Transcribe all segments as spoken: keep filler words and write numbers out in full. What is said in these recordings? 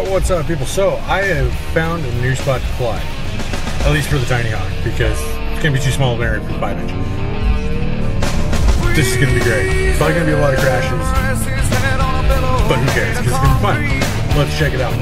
Oh, what's up, people? So I have found a new spot to fly, at least for the Tiny Hawk, because it's gonna be too small of an area for the five inch. This is gonna be great. It's probably gonna be a lot of crashes, but who cares? Because it's gonna be fun. Let's check it out.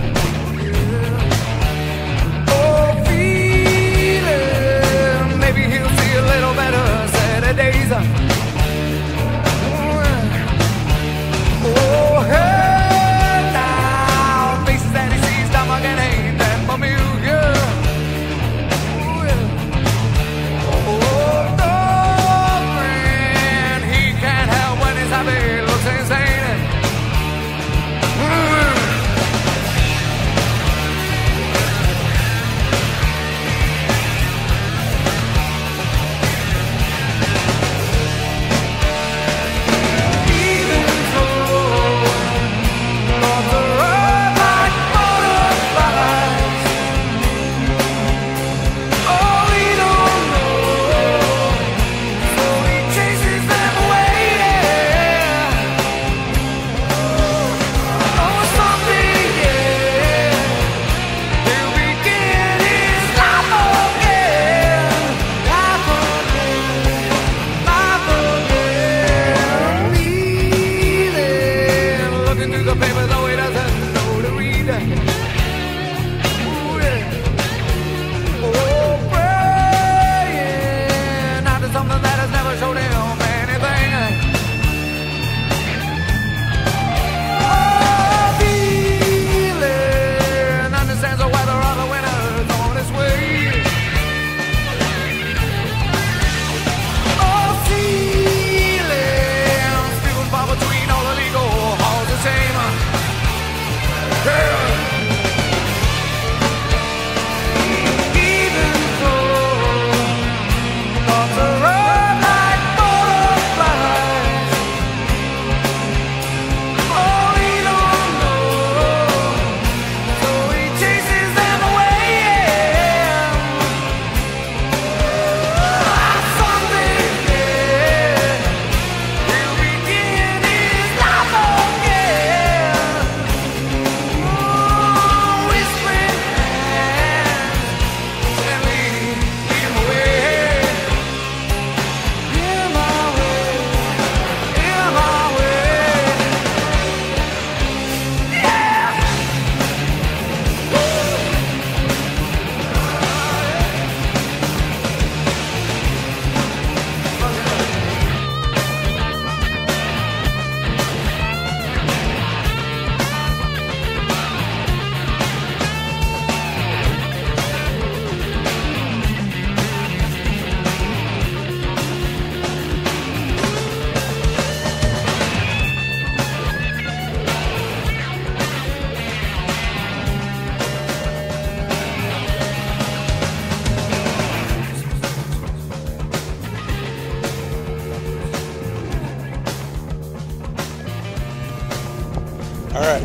Alright,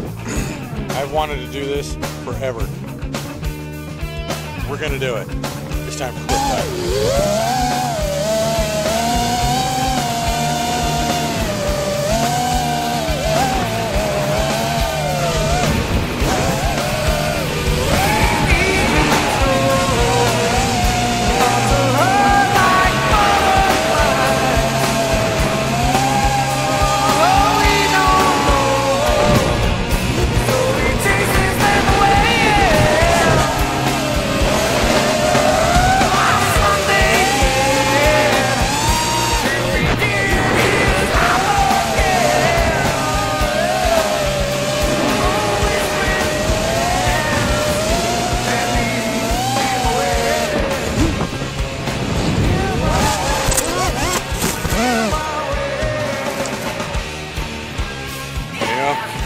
I've wanted to do this forever. We're gonna do it. It's time for Quick Dive.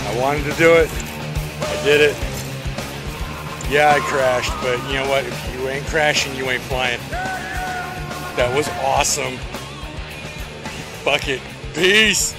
I wanted to do it. I did it. Yeah, I crashed, but you know what? If you ain't crashing, you ain't flying. That was awesome. Fuck it. Peace.